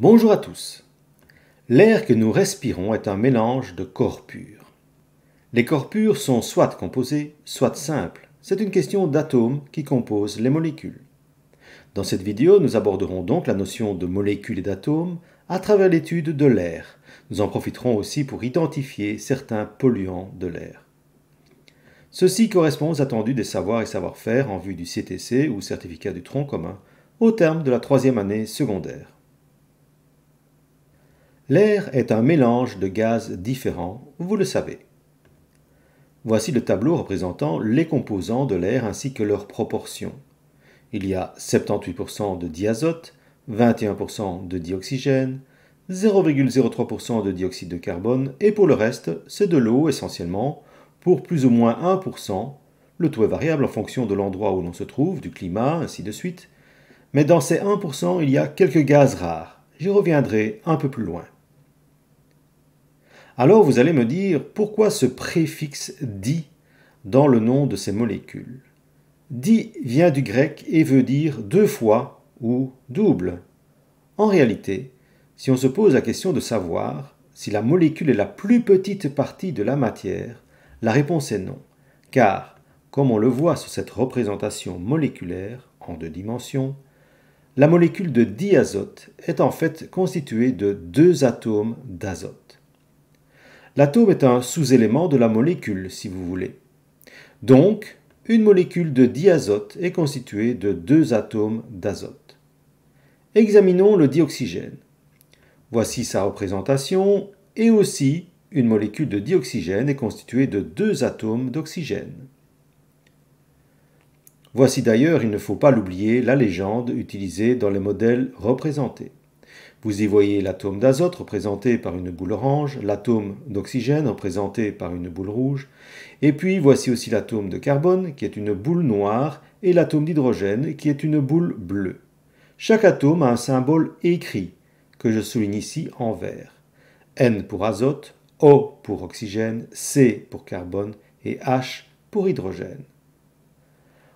Bonjour à tous. L'air que nous respirons est un mélange de corps purs. Les corps purs sont soit composés, soit simples. C'est une question d'atomes qui composent les molécules. Dans cette vidéo, nous aborderons donc la notion de molécules et d'atomes à travers l'étude de l'air. Nous en profiterons aussi pour identifier certains polluants de l'air. Ceci correspond aux attendus des savoirs et savoir-faire en vue du CTC ou Certificat du tronc commun au terme de la troisième année secondaire. L'air est un mélange de gaz différents, vous le savez. Voici le tableau représentant les composants de l'air ainsi que leurs proportions. Il y a 78% de diazote, 21% de dioxygène, 0,03% de dioxyde de carbone et pour le reste, c'est de l'eau essentiellement, pour plus ou moins 1%, le tout est variable en fonction de l'endroit où l'on se trouve, du climat, ainsi de suite. Mais dans ces 1%, il y a quelques gaz rares. J'y reviendrai un peu plus loin. Alors vous allez me dire pourquoi ce préfixe « di » dans le nom de ces molécules. « Di » vient du grec et veut dire « deux fois » ou « double ». En réalité, si on se pose la question de savoir si la molécule est la plus petite partie de la matière, la réponse est non, car, comme on le voit sur cette représentation moléculaire en deux dimensions, la molécule de diazote est en fait constituée de deux atomes d'azote. L'atome est un sous-élément de la molécule, si vous voulez. Donc, une molécule de diazote est constituée de deux atomes d'azote. Examinons le dioxygène. Voici sa représentation, et aussi une molécule de dioxygène est constituée de deux atomes d'oxygène. Voici d'ailleurs, il ne faut pas l'oublier, la légende utilisée dans les modèles représentés. Vous y voyez l'atome d'azote représenté par une boule orange, l'atome d'oxygène représenté par une boule rouge, et puis voici aussi l'atome de carbone qui est une boule noire et l'atome d'hydrogène qui est une boule bleue. Chaque atome a un symbole écrit que je souligne ici en vert. N pour azote, O pour oxygène, C pour carbone et H pour hydrogène.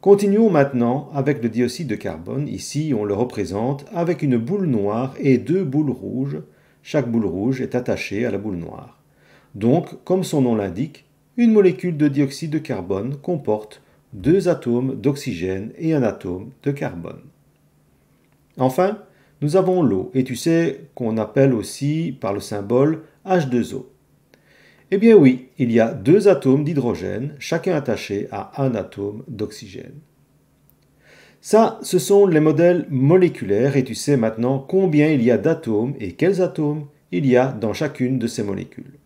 Continuons maintenant avec le dioxyde de carbone. Ici, on le représente avec une boule noire et deux boules rouges. Chaque boule rouge est attachée à la boule noire. Donc, comme son nom l'indique, une molécule de dioxyde de carbone comporte deux atomes d'oxygène et un atome de carbone. Enfin, nous avons l'eau, et tu sais qu'on appelle aussi par le symbole H2O. Eh bien oui, il y a deux atomes d'hydrogène, chacun attaché à un atome d'oxygène. Ça, ce sont les modèles moléculaires et tu sais maintenant combien il y a d'atomes et quels atomes il y a dans chacune de ces molécules.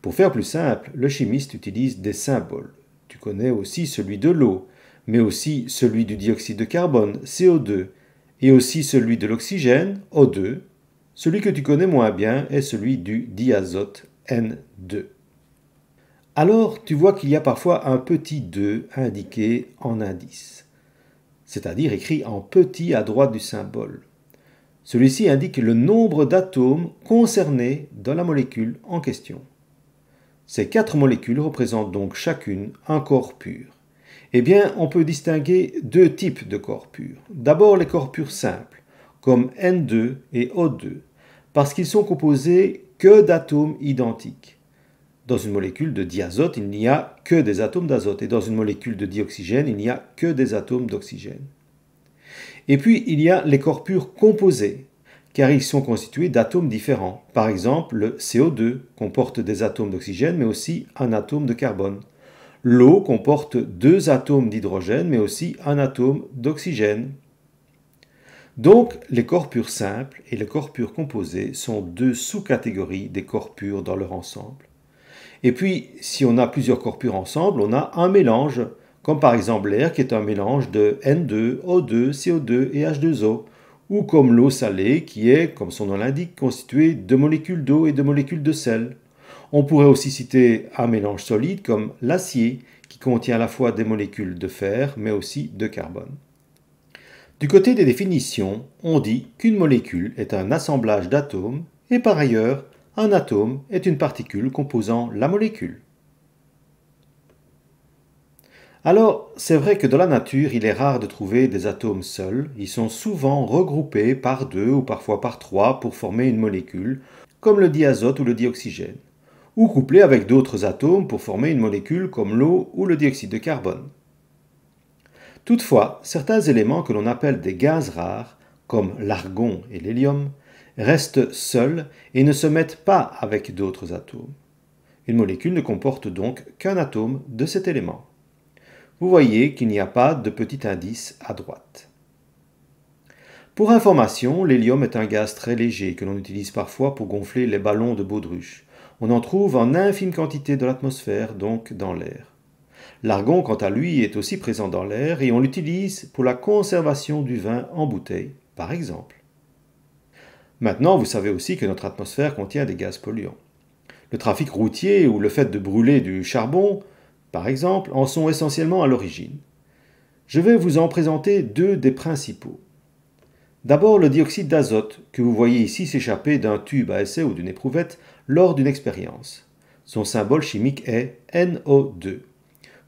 Pour faire plus simple, le chimiste utilise des symboles. Tu connais aussi celui de l'eau, mais aussi celui du dioxyde de carbone, CO2, et aussi celui de l'oxygène, O2. Celui que tu connais moins bien est celui du diazote, N2. Alors, tu vois qu'il y a parfois un petit 2 indiqué en indice, c'est-à-dire écrit en petit à droite du symbole. Celui-ci indique le nombre d'atomes concernés dans la molécule en question. Ces quatre molécules représentent donc chacune un corps pur. Eh bien, on peut distinguer deux types de corps purs. D'abord, les corps purs simples, comme N2 et O2, parce qu'ils sont composés que d'atomes identiques. Dans une molécule de diazote, il n'y a que des atomes d'azote, et dans une molécule de dioxygène, il n'y a que des atomes d'oxygène. Et puis, il y a les corps purs composés, car ils sont constitués d'atomes différents. Par exemple, le CO2 comporte des atomes d'oxygène, mais aussi un atome de carbone. L'eau comporte deux atomes d'hydrogène, mais aussi un atome d'oxygène. Donc, les corps purs simples et les corps purs composés sont deux sous-catégories des corps purs dans leur ensemble. Et puis, si on a plusieurs corps purs ensemble, on a un mélange, comme par exemple l'air qui est un mélange de N2, O2, CO2 et H2O, ou comme l'eau salée qui est, comme son nom l'indique, constituée de molécules d'eau et de molécules de sel. On pourrait aussi citer un mélange solide comme l'acier qui contient à la fois des molécules de fer mais aussi de carbone. Du côté des définitions, on dit qu'une molécule est un assemblage d'atomes et par ailleurs, un atome est une particule composant la molécule. Alors, c'est vrai que dans la nature, il est rare de trouver des atomes seuls. Ils sont souvent regroupés par deux ou parfois par trois pour former une molécule, comme le diazote ou le dioxygène, ou couplés avec d'autres atomes pour former une molécule comme l'eau ou le dioxyde de carbone. Toutefois, certains éléments que l'on appelle des gaz rares, comme l'argon et l'hélium, restent seuls et ne se mettent pas avec d'autres atomes. Une molécule ne comporte donc qu'un atome de cet élément. Vous voyez qu'il n'y a pas de petit indice à droite. Pour information, l'hélium est un gaz très léger que l'on utilise parfois pour gonfler les ballons de baudruche. On en trouve en infime quantité dans l'atmosphère, donc dans l'air. L'argon, quant à lui, est aussi présent dans l'air et on l'utilise pour la conservation du vin en bouteille, par exemple. Maintenant, vous savez aussi que notre atmosphère contient des gaz polluants. Le trafic routier ou le fait de brûler du charbon, par exemple, en sont essentiellement à l'origine. Je vais vous en présenter deux des principaux. D'abord, le dioxyde d'azote, que vous voyez ici s'échapper d'un tube à essai ou d'une éprouvette lors d'une expérience. Son symbole chimique est NO2.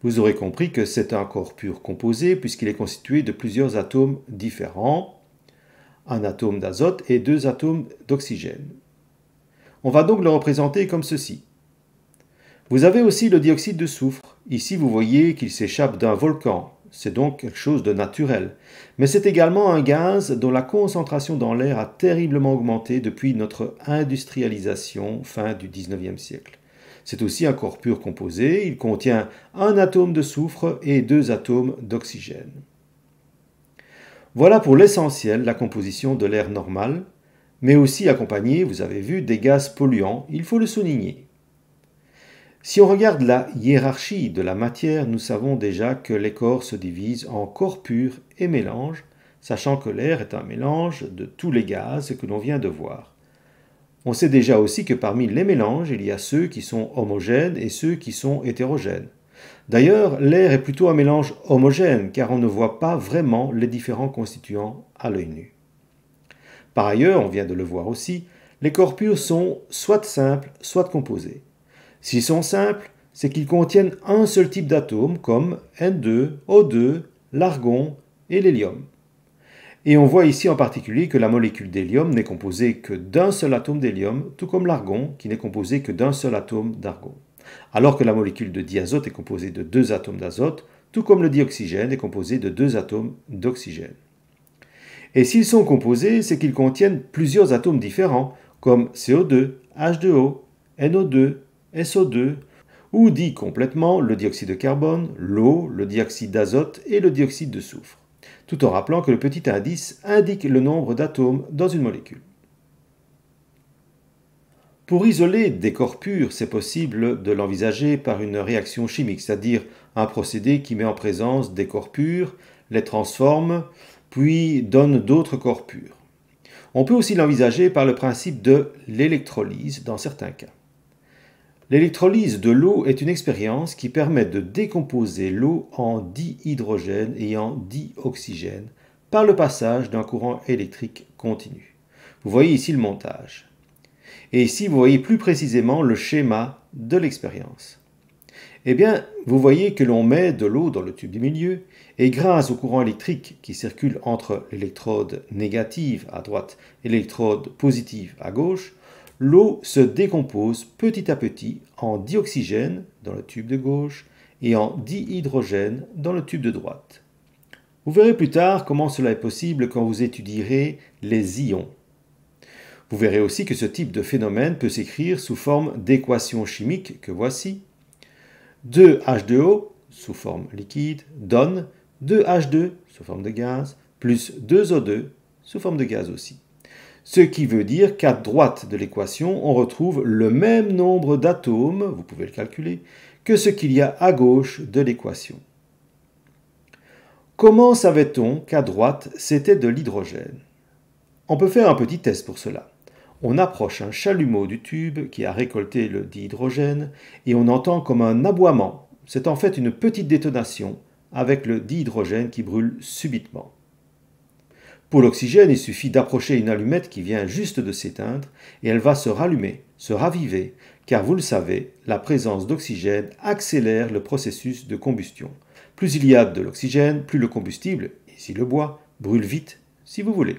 Vous aurez compris que c'est un corps pur composé puisqu'il est constitué de plusieurs atomes différents, un atome d'azote et deux atomes d'oxygène. On va donc le représenter comme ceci. Vous avez aussi le dioxyde de soufre. Ici, vous voyez qu'il s'échappe d'un volcan. C'est donc quelque chose de naturel. Mais c'est également un gaz dont la concentration dans l'air a terriblement augmenté depuis notre industrialisation fin du 19e siècle. C'est aussi un corps pur composé. Il contient un atome de soufre et deux atomes d'oxygène. Voilà pour l'essentiel la composition de l'air normal, mais aussi accompagnée, vous avez vu, des gaz polluants. Il faut le souligner. Si on regarde la hiérarchie de la matière, nous savons déjà que les corps se divisent en corps purs et mélanges, sachant que l'air est un mélange de tous les gaz que l'on vient de voir. On sait déjà aussi que parmi les mélanges, il y a ceux qui sont homogènes et ceux qui sont hétérogènes. D'ailleurs, l'air est plutôt un mélange homogène, car on ne voit pas vraiment les différents constituants à l'œil nu. Par ailleurs, on vient de le voir aussi, les corps purs sont soit simples, soit composés. S'ils sont simples, c'est qu'ils contiennent un seul type d'atome comme N2, O2, l'argon et l'hélium. Et on voit ici en particulier que la molécule d'hélium n'est composée que d'un seul atome d'hélium, tout comme l'argon qui n'est composé que d'un seul atome d'argon. Alors que la molécule de diazote est composée de deux atomes d'azote, tout comme le dioxygène est composé de deux atomes d'oxygène. Et s'ils sont composés, c'est qu'ils contiennent plusieurs atomes différents comme CO2, H2O, NO2, SO2, ou dit complètement le dioxyde de carbone, l'eau, le dioxyde d'azote et le dioxyde de soufre, tout en rappelant que le petit indice indique le nombre d'atomes dans une molécule. Pour isoler des corps purs, c'est possible de l'envisager par une réaction chimique, c'est-à-dire un procédé qui met en présence des corps purs, les transforme, puis donne d'autres corps purs. On peut aussi l'envisager par le principe de l'électrolyse dans certains cas. L'électrolyse de l'eau est une expérience qui permet de décomposer l'eau en dihydrogène et en dioxygène par le passage d'un courant électrique continu. Vous voyez ici le montage. Et ici, vous voyez plus précisément le schéma de l'expérience. Eh bien, vous voyez que l'on met de l'eau dans le tube du milieu et grâce au courant électrique qui circule entre l'électrode négative à droite et l'électrode positive à gauche, l'eau se décompose petit à petit en dioxygène dans le tube de gauche et en dihydrogène dans le tube de droite. Vous verrez plus tard comment cela est possible quand vous étudierez les ions. Vous verrez aussi que ce type de phénomène peut s'écrire sous forme d'équation chimique que voici. 2H2O, sous forme liquide, donne 2H2, sous forme de gaz, plus 2O2, sous forme de gaz aussi. Ce qui veut dire qu'à droite de l'équation, on retrouve le même nombre d'atomes, vous pouvez le calculer, que ce qu'il y a à gauche de l'équation. Comment savait-on qu'à droite, c'était de l'hydrogène? On peut faire un petit test pour cela. On approche un chalumeau du tube qui a récolté le dihydrogène et on entend comme un aboiement. C'est en fait une petite détonation avec le dihydrogène qui brûle subitement. Pour l'oxygène, il suffit d'approcher une allumette qui vient juste de s'éteindre et elle va se rallumer, se raviver, car vous le savez, la présence d'oxygène accélère le processus de combustion. Plus il y a de l'oxygène, plus le combustible, ici le bois, brûle vite, si vous voulez.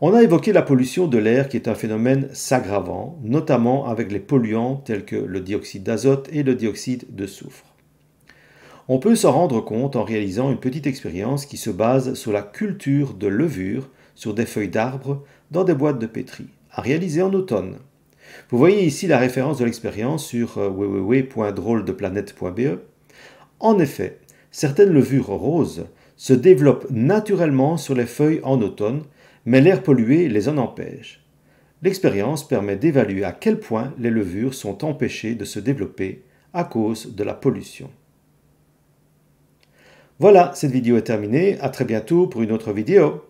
On a évoqué la pollution de l'air qui est un phénomène s'aggravant, notamment avec les polluants tels que le dioxyde d'azote et le dioxyde de soufre. On peut s'en rendre compte en réalisant une petite expérience qui se base sur la culture de levure sur des feuilles d'arbres dans des boîtes de pétri, à réaliser en automne. Vous voyez ici la référence de l'expérience sur www.drôledeplanète.be. En effet, certaines levures roses se développent naturellement sur les feuilles en automne, mais l'air pollué les en empêche. L'expérience permet d'évaluer à quel point les levures sont empêchées de se développer à cause de la pollution. Voilà, cette vidéo est terminée. À très bientôt pour une autre vidéo.